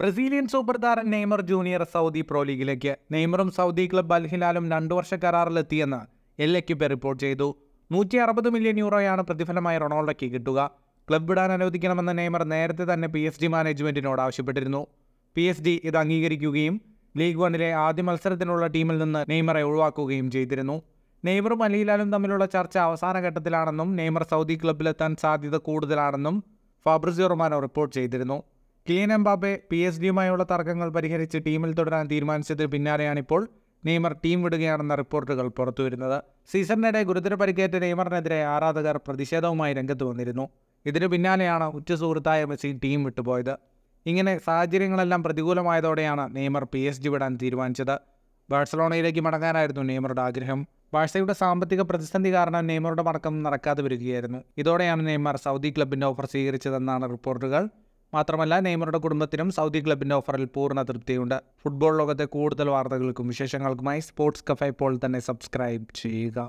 Brazilian super താരം Neymar junior Saudi pro ലീഗിലേക്ക്. നെയ്മറും സൗദി ക്ലബ് അൽഹിലാലും 2 വർഷ കരാറിലെത്തിയെന്ന് എൽഎക്യുപെ റിപ്പോർട്ട് ചെയ്തു. 160 മില്യൺ യൂറോയാണ് പ്രതിഫലമായി റൊണാൾഡോയ്ക്ക് കിട്ടുക. ക്ലബ് വിടാൻ അനുവദിക്കണമെന്ന് നെയ്മർ നേരത്തെ തന്നെ PSG മാനേജ്മെന്റിനോട് ആവശ്യപ്പെട്ടിരുന്നു. PSG ഇത് അംഗീകരിക്കുകയും ലീഗ് വണ്ണിലെ ആദ്യ മത്സരത്തിനുള്ള ടീമിൽ നിന്ന് നെയ്മറെ ഒഴിവാക്കുകയും ചെയ്തിരുന്നു. നെയ്മറും അൽഹിലാലും തമ്മിലുള്ള ചർച്ച അവസാന ഘട്ടത്തിലാണെന്നും നെയ്മർ സൗദി ക്ലബിലെത്താൻ സാധ്യത കൂടുതലാണെന്നും ഫാബ്രിസിയോ റൊമാനോ റിപ്പോർട്ട് ചെയ്തിരുന്നു. കിലിയൻ എംബാപ്പെ PSG യുമായുള്ള തർക്കങ്ങൾ പരിഹരിച്ച് ടീമിൽ തുടരാൻ തീരുമാനിച്ചതിന് പിന്നാലെയാണിപ്പോൾ നെയ്മർ ടീം വിടുകയാണെന്ന റിപ്പോർട്ടുകൾ പുറത്തുവരുന്നത്. സീസണിനിടെ ഗുരുതര പരിക്കേറ്റ നെയ്മറിനെതിരെ ആരാധകർ പ്രതിഷേധവുമായി രംഗത്ത് വന്നിരുന്നു. ഇതിനു പിന്നാലെയാണ് ഉറ്റസുഹൃത്തായ മെസ്സി ടീം വിട്ടുപോയത്. ഇങ്ങനെ സാഹചര്യങ്ങളെല്ലാം പ്രതികൂലമായതോടെയാണ് നെയ്മർ PSG വിടാൻ തീരുമാനിച്ചത്. ബാഴ്സലോണയിലേക്ക് മടങ്ങാനായിരുന്നു നെയ്മറുടെ ആഗ്രഹം. ബാഴ്സയുടെ സാമ്പത്തിക പ്രതിസന്ധി കാരണം നെയ്മറുടെ മടക്കം നടക്കാതെ വരികയായിരുന്നു. ഇതോടെയാണ് നെയ്മർ സൗദി ക്ലബിൻ്റെ ഓഫർ സ്വീകരിച്ചതെന്നാണ് റിപ്പോർട്ടുകൾ. മാത്രമല്ല നെയ്മറുടെ കുടുംബത്തിനും സൗദി ക്ലബിൻ്റെ ഓഫറിൽ പൂർണ്ണ തൃപ്തിയുണ്ട്. ഫുട്ബോൾ ലോകത്തെ കൂടുതൽ വാർത്തകൾക്കും വിശേഷങ്ങൾക്കുമായി സ്പോർട്സ് കഫേ ഇപ്പോൾ തന്നെ സബ്സ്ക്രൈബ് ചെയ്യുക.